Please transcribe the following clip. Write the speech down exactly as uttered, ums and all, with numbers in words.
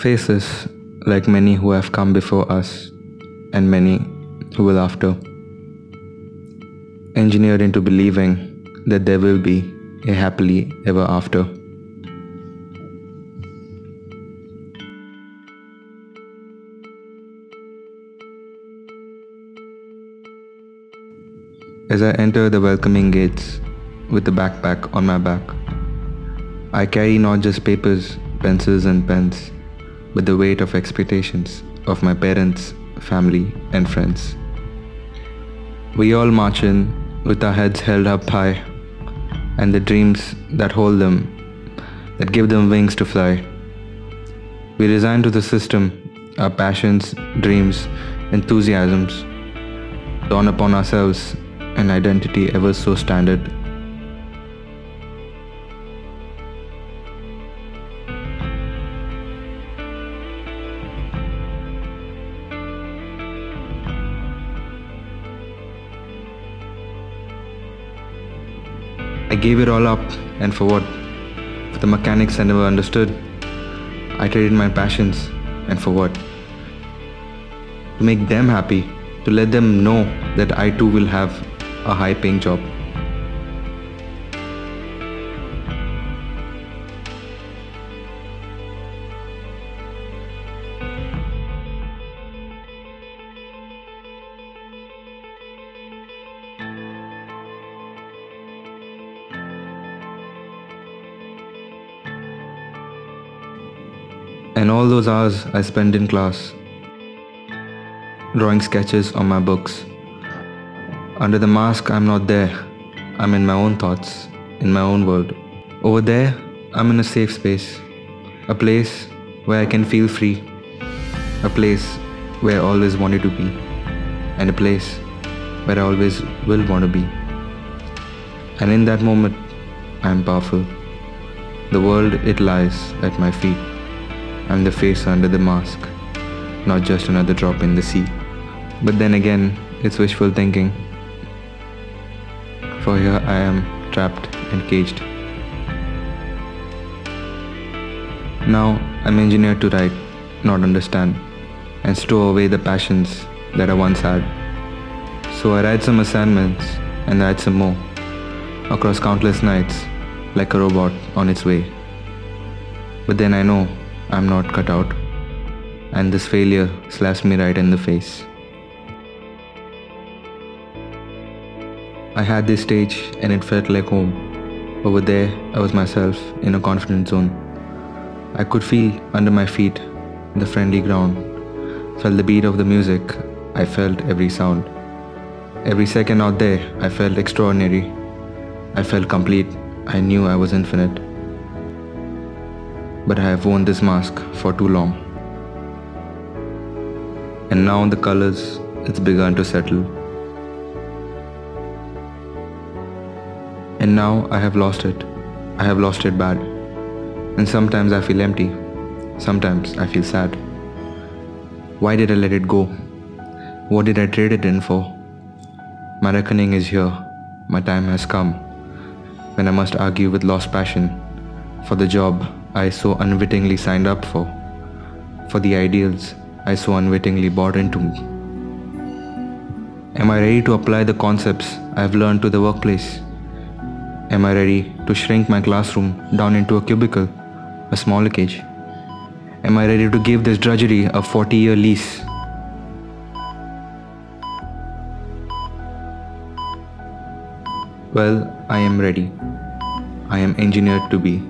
faces like many who have come before us and many who will after, engineered into believing that there will be a happily ever after. As I enter the welcoming gates with the backpack on my back, I carry not just papers, pencils and pens, but the weight of expectations of my parents, family and friends. We all march in with our heads held up high and the dreams that hold them, that give them wings to fly. We resign to the system, our passions, dreams, enthusiasms, dawn upon ourselves an identity ever so standard. I gave it all up, and for what? For the mechanics I never understood. I traded my passions, and for what? To make them happy, to let them know that I too will have a high-paying job. And all those hours I spent in class, drawing sketches on my books. Under the mask, I'm not there. I'm in my own thoughts, in my own world. Over there, I'm in a safe space, a place where I can feel free, a place where I always wanted to be, and a place where I always will want to be. And in that moment, I'm powerful. The world, it lies at my feet. I'm the face under the mask, not just another drop in the sea. But then again, it's wishful thinking. For here I am, trapped and caged. Now I'm engineered to write, not understand, and store away the passions that I once had. So I write some assignments and write some more, across countless nights, like a robot on its way. But then I know I'm not cut out, and this failure slaps me right in the face. I had this stage and it felt like home. Over there, I was myself in a confident zone. I could feel under my feet the friendly ground, felt the beat of the music, I felt every sound. Every second out there, I felt extraordinary. I felt complete, I knew I was infinite. But I have worn this mask for too long. And now the colors, it's begun to settle. And now I have lost it. I have lost it bad. And sometimes I feel empty. Sometimes I feel sad. Why did I let it go? What did I trade it in for? My reckoning is here. My time has come. When I must argue with lost passion for the job I so unwittingly signed up for, for the ideals I so unwittingly bought into me. Am I ready to apply the concepts I have learned to the workplace? Am I ready to shrink my classroom down into a cubicle, a smaller cage? Am I ready to give this drudgery a forty-year lease? Well, I am ready. I am engineered to be.